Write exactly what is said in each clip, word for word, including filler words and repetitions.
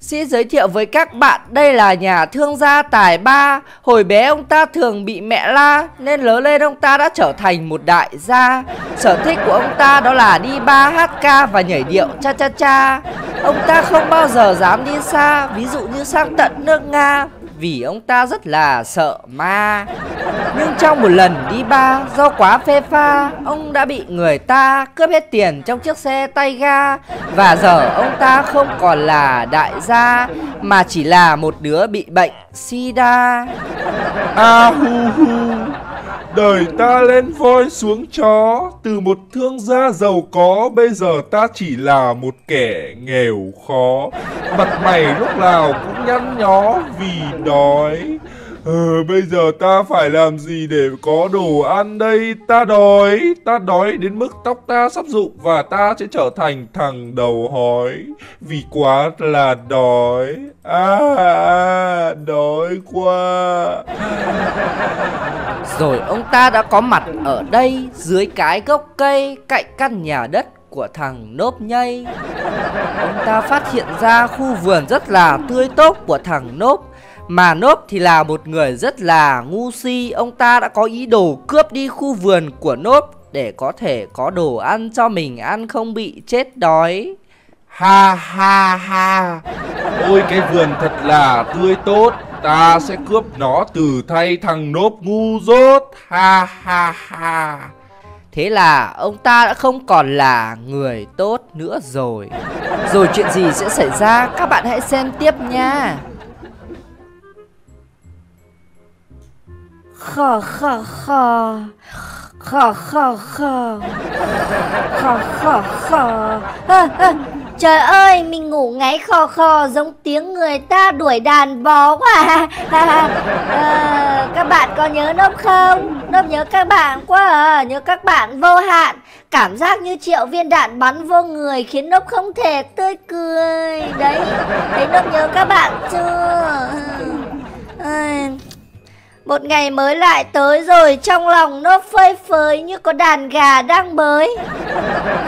Xin giới thiệu với các bạn, đây là nhà thương gia tài ba. Hồi bé ông ta thường bị mẹ la, nên lớn lên ông ta đã trở thành một đại gia. Sở thích của ông ta đó là đi bar, hát ca và nhảy điệu cha cha cha. Ông ta không bao giờ dám đi xa, ví dụ như sang tận nước Nga, vì ông ta rất là sợ ma. Nhưng trong một lần đi bar, do quá phê pha, ông đã bị người ta cướp hết tiền trong chiếc xe tay ga. Và giờ ông ta không còn là đại gia mà chỉ là một đứa bị bệnh sida. À hu hu, đời ta lên voi xuống chó, từ một thương gia giàu có bây giờ ta chỉ là một kẻ nghèo khó. Mặt mày lúc nào cũng nhăn nhó vì đói. Ờ, bây giờ ta phải làm gì để có đồ ăn đây? Ta đói, ta đói đến mức tóc ta sắp rụng và ta sẽ trở thành thằng đầu hói vì quá là đói. À, à đói quá. Rồi ông ta đã có mặt ở đây, dưới cái gốc cây cạnh căn nhà đất của thằng nốp nhây. Ông ta phát hiện ra khu vườn rất là tươi tốt của thằng nốp. Mà nốp thì là một người rất là ngu si. Ông ta đã có ý đồ cướp đi khu vườn của nốp để có thể có đồ ăn cho mình ăn không bị chết đói. Ha ha ha, ôi cái vườn thật là tươi tốt, ta sẽ cướp nó từ thay thằng nốp ngu dốt. Ha ha ha. Thế là ông ta đã không còn là người tốt nữa rồi. Rồi chuyện gì sẽ xảy ra, các bạn hãy xem tiếp nha. Khờ khờ khờ khờ khờ khờ khờ khờ khờ. À, à, trời ơi, mình ngủ ngáy khò khò giống tiếng người ta đuổi đàn bó quá. À, à, à, các bạn có nhớ nốp không? Nốp nhớ các bạn quá à, nhớ các bạn vô hạn. Cảm giác như triệu viên đạn bắn vô người khiến nốp không thể tươi cười. Đấy, thấy nốp nhớ các bạn chưa? À, một ngày mới lại tới rồi, trong lòng nốp phơi phới như có đàn gà đang bới.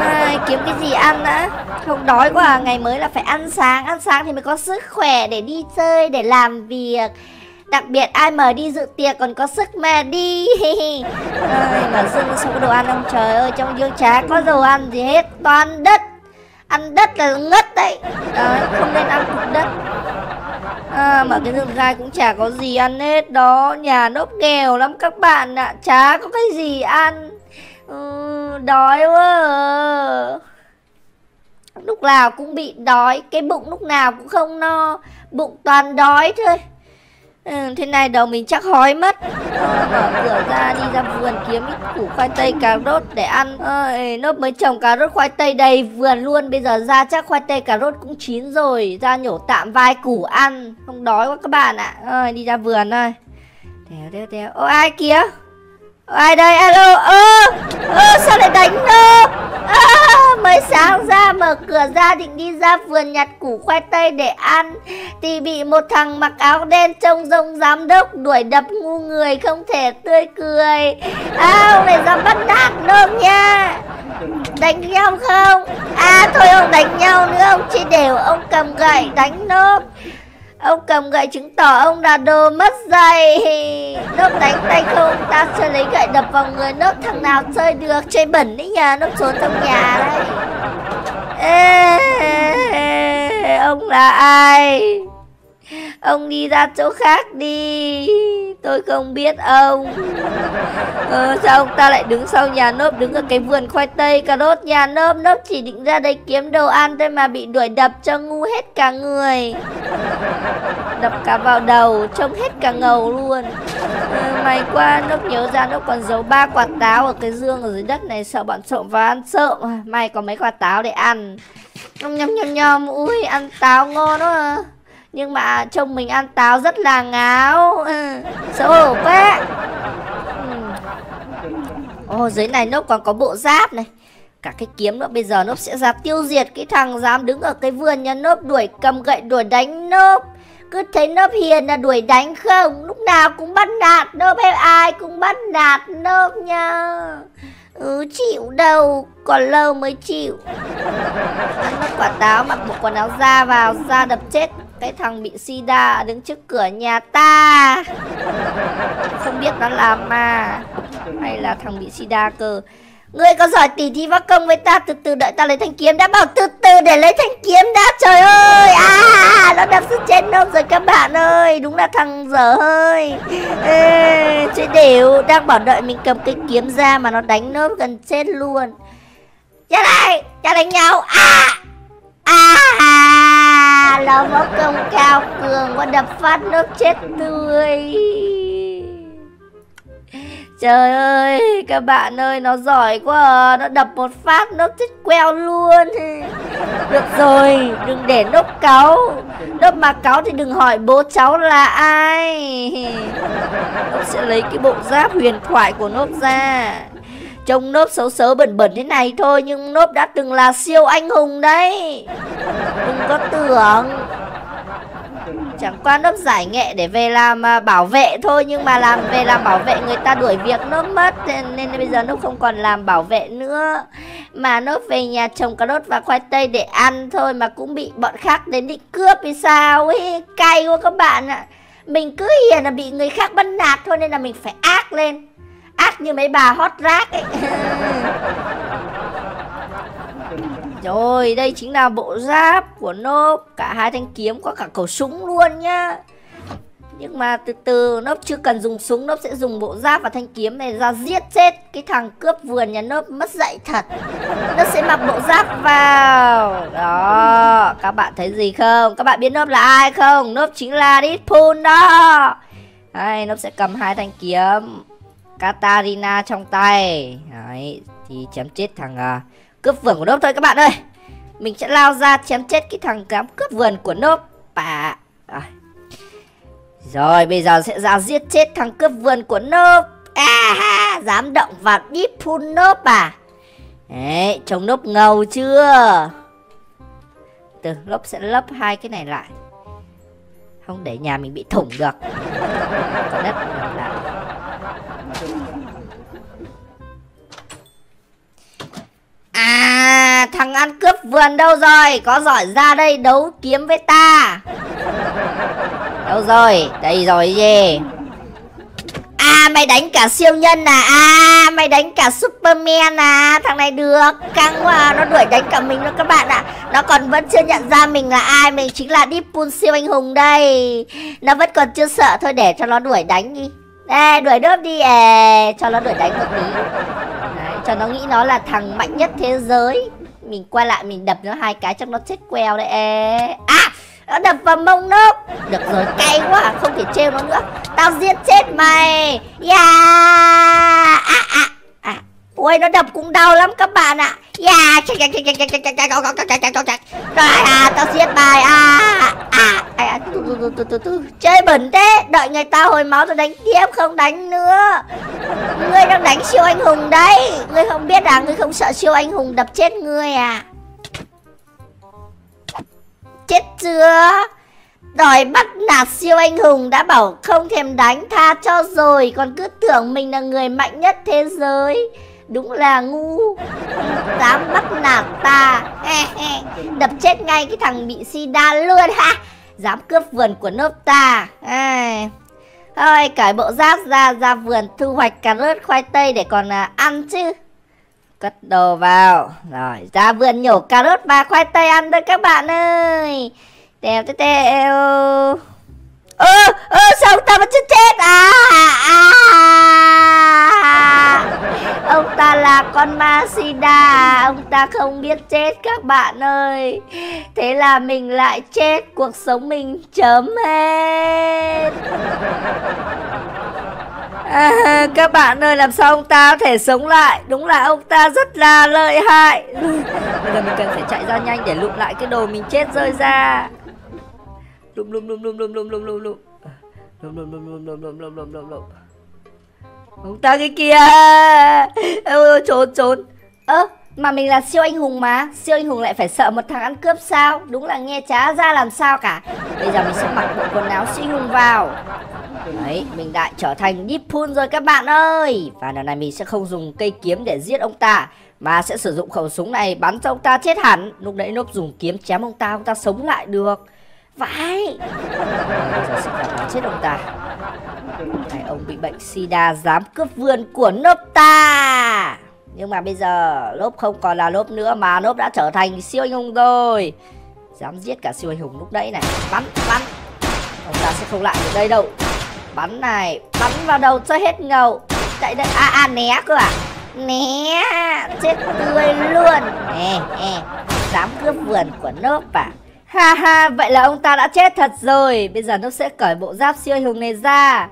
À, kiếm cái gì ăn đã, không đói quá à. Ngày mới là phải ăn sáng, ăn sáng thì mới có sức khỏe để đi chơi, để làm việc. Đặc biệt ai mời đi dự tiệc còn có sức mà đi. À, mà Dương sao có đồ ăn không? Trời ơi, trong Dương chả có đồ ăn gì hết, toàn đất. Ăn đất là ngất đấy, đấy không nên ăn cục đất. À, mà cái rừng gai cũng chả có gì ăn hết đó. Nhà nốp nghèo lắm các bạn ạ, à, chả có cái gì ăn. Ừ, đói quá. Lúc nào cũng bị đói, cái bụng lúc nào cũng không no, bụng toàn đói thôi. Ừ, thế này đầu mình chắc hói mất. À, mở cửa ra đi ra vườn kiếm ít củ khoai tây cà rốt để ăn. À, nốt mới trồng cà rốt khoai tây đầy vườn luôn. Bây giờ ra chắc khoai tây cà rốt cũng chín rồi, ra nhổ tạm vài củ ăn, không đói quá các bạn ạ. À, đi ra vườn thôi. Đéo đéo đéo. Ô ai kìa? Ô, ai đây? Alo. Ơ ơ sao lại đánh nốt? À, mới sáng ra mở cửa ra định đi ra vườn nhặt củ khoai tây để ăn thì bị một thằng mặc áo đen trông giống giám đốc đuổi đập ngu người không thể tươi cười. À, ông này dám bắt nạt nôm nha. Đánh nhau không? À thôi ông đánh nhau nữa, ông chỉ đều ông cầm gậy đánh nôm. Ông cầm gậy chứng tỏ ông là đồ mất dạy. Nốp đánh tay không, ta sẽ lấy gậy đập vào người nốt. Thằng nào chơi được, chơi bẩn đấy nhà. Nốt trốn trong nhà đấy. Ê, ê, ê, ông là ai? Ông đi ra chỗ khác đi, tôi không biết ông. Ờ, sao ông ta lại đứng sau nhà nốp, đứng ở cái vườn khoai tây cà rốt nhà nốp? Nốp chỉ định ra đây kiếm đồ ăn thôi mà bị đuổi đập cho ngu hết cả người, đập cả vào đầu, trông hết cả ngầu luôn. Ừ, may quá nốp nhớ ra nốp còn giấu ba quả táo ở cái giường ở dưới đất này, sợ bọn trộm vào ăn trộm. May có mấy quả táo để ăn. Nhom nhom nhom, ui ăn táo ngon quá. À. Nhưng mà trông mình ăn táo rất là ngáo. Ừ, xấu hổ quá. Ồ, ừ. Dưới này nốp còn có bộ giáp này, cả cái kiếm nữa. Bây giờ nốp sẽ ra tiêu diệt cái thằng dám đứng ở cái vườn nhà nốp đuổi cầm gậy đuổi đánh nốp. Cứ thấy nốp hiền là đuổi đánh không, lúc nào cũng bắt nạt nốp, hay ai cũng bắt nạt nốp nha. Ừ, chịu đâu, còn lâu mới chịu. Ăn mất quả táo, mặc một quần áo da vào, da đập chết cái thằng bị sida đứng trước cửa nhà ta. Không biết nó là ma hay là thằng bị sida cơ. Ngươi có giỏi tỉ thí võ công với ta, từ từ đợi ta lấy thanh kiếm đã. Bảo từ từ để lấy thanh kiếm đã. Trời ơi, à, nó đập sức chết nông rồi các bạn ơi. Đúng là thằng dở hơi. Ê, chơi đều. Đang bảo đợi mình cầm cái kiếm ra mà nó đánh nốt gần chết luôn. Ra đây, ra đánh nhau. À, à, à, nó võ công cao cường và đập phát nốt chết tươi. Trời ơi, các bạn ơi, nó giỏi quá, nó đập một phát nó chết queo luôn. Được rồi, đừng để nốt cáu. Nốt mà cáu thì đừng hỏi bố cháu là ai. Nốt sẽ lấy cái bộ giáp huyền thoại của nốt ra. Trông nốt xấu xấu bẩn bẩn thế này thôi, nhưng nốt đã từng là siêu anh hùng đấy. Đừng có tưởng. Chẳng qua nốt giải nghệ để về làm bảo vệ thôi. Nhưng mà làm về làm bảo vệ người ta đuổi việc nốt mất. Nên bây giờ nốt không còn làm bảo vệ nữa. Mà nốt về nhà trồng cà rốt và khoai tây để ăn thôi. Mà cũng bị bọn khác đến định cướp thì sao ấy. Cay quá các bạn ạ. Mình cứ hiền là bị người khác bắt nạt thôi. Nên là mình phải ác lên. Ác như mấy bà hot rác ấy. Rồi, đây chính là bộ giáp của Nốp. Cả hai thanh kiếm có cả khẩu súng luôn nhá. Nhưng mà từ từ Nốp chưa cần dùng súng. Nốp sẽ dùng bộ giáp và thanh kiếm này ra giết chết cái thằng cướp vườn nhà Nốp mất dạy thật. Nốp sẽ mặc bộ giáp vào. Đó, các bạn thấy gì không? Các bạn biết Nốp là ai không? Nốp chính là Deadpool đó. Đây, Nốp sẽ cầm hai thanh kiếm Katarina trong tay. Đấy, thì chém chết thằng... Uh, cướp vườn của Nốp thôi các bạn ơi. Mình sẽ lao ra chém chết cái thằng cám cướp vườn của Nốp. Bà... à. Rồi bây giờ sẽ ra giết chết thằng cướp vườn của Nốp. À ha, dám động vào Deadpool Nốp à. Đấy, trông Nốp ngầu chưa. Từ Nốp sẽ lấp hai cái này lại. Không để nhà mình bị thủng được. Đất lại. À, thằng ăn cướp vườn đâu rồi? Có giỏi ra đây đấu kiếm với ta. Đâu rồi? Đây rồi gì? À, mày đánh cả siêu nhân à? À, mày đánh cả Superman à? Thằng này được, căng quá, nó đuổi đánh cả mình nữa các bạn ạ. À. Nó còn vẫn chưa nhận ra mình là ai, mình chính là Deadpool siêu anh hùng đây. Nó vẫn còn chưa sợ, thôi để cho nó đuổi đánh đi. Đây, đuổi đớp đi, à, cho nó đuổi đánh một tí. Cho nó nghĩ nó là thằng mạnh nhất thế giới. Mình qua lại mình đập nó hai cái chắc nó chết queo đấy. À, nó đập vào mông Nốp. Được rồi, cay quá à, không thể trêu nó nữa. Tao giết chết mày. Yeah. À, à, à. Ôi, nó đập cũng đau lắm các bạn ạ. Yeah. Rồi, à, tao giết mày. À, à, à. Chơi bẩn thế. Đợi người ta hồi máu rồi đánh tiếp. Không đánh nữa. Ngươi đang đánh siêu anh hùng đấy. Ngươi không biết à? Ngươi không sợ siêu anh hùng đập chết ngươi à? Chết chưa? Đòi bắt nạt siêu anh hùng. Đã bảo không thèm đánh. Tha cho rồi. Còn cứ tưởng mình là người mạnh nhất thế giới. Đúng là ngu. Dám bắt nạt ta. Đập chết ngay cái thằng bị sida luôn ha. Dám cướp vườn của Nốp ta. À. Thôi, cởi bộ giáp ra, ra vườn thu hoạch cà rốt khoai tây để còn à, ăn chứ. Cất đồ vào. Rồi, ra vườn nhổ cà rốt và khoai tây ăn thôi các bạn ơi. Tèo tèo tèo. Ơ, ơ, sao ông ta vẫn chưa chết? À, à, à. Ông ta là con ma sida. Ông ta không biết chết các bạn ơi. Thế là mình lại chết. Cuộc sống mình chấm hết. À, các bạn ơi, làm sao ông ta có thể sống lại? Đúng là ông ta rất là lợi hại. Bây giờ mình cần phải chạy ra nhanh để lụm lại cái đồ mình chết rơi ra. Lụm lụm lụm lụm lụm lụm lụm lụm lụm lụm lụm lụm lụm lụm lụm lụm lụm lụm. Ông ta cái kia. Ôi, trốn trốn. Ơ, mà mình là siêu anh hùng mà. Siêu anh hùng lại phải sợ một thằng ăn cướp sao? Đúng là nghe chả ra làm sao cả. Bây giờ mình sẽ mặc bộ quần áo siêu anh hùng vào. Đấy, mình đã trở thành Deadpool rồi các bạn ơi. Và lần này mình sẽ không dùng cây kiếm để giết ông ta, mà sẽ sử dụng khẩu súng này bắn cho ông ta chết hẳn. Lúc nãy núp dùng kiếm chém ông ta, ông ta sống lại được. Vãi. Giờ sẽ phải bắn chết ông ta. Này, ông bị bệnh sida dám cướp vườn của nốp ta. Nhưng mà bây giờ nốp không còn là nốp nữa, mà nốp đã trở thành siêu anh hùng rồi. Dám giết cả siêu anh hùng lúc nãy này. Bắn, bắn. Ông ta sẽ không lại được đây đâu. Bắn này, bắn vào đầu cho hết ngầu. Chạy đây, à, à né cơ à. Né, chết tươi luôn. Nè, nè, dám cướp vườn của nốp à. Ha ha, vậy là ông ta đã chết thật rồi. Bây giờ nó sẽ cởi bộ giáp siêu anh hùng này ra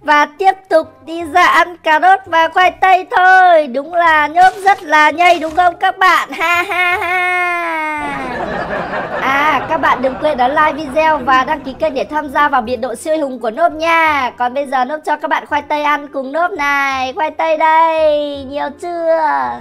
và tiếp tục đi ra ăn cà rốt và khoai tây thôi. Đúng là nhớp rất là nhây đúng không các bạn? Ha ha ha. À, các bạn đừng quên ấn like video và đăng ký kênh để tham gia vào biệt đội siêu anh hùng của Nốp nha. Còn bây giờ Nốp cho các bạn khoai tây ăn cùng Nốp này. Khoai tây đây, nhiều chưa?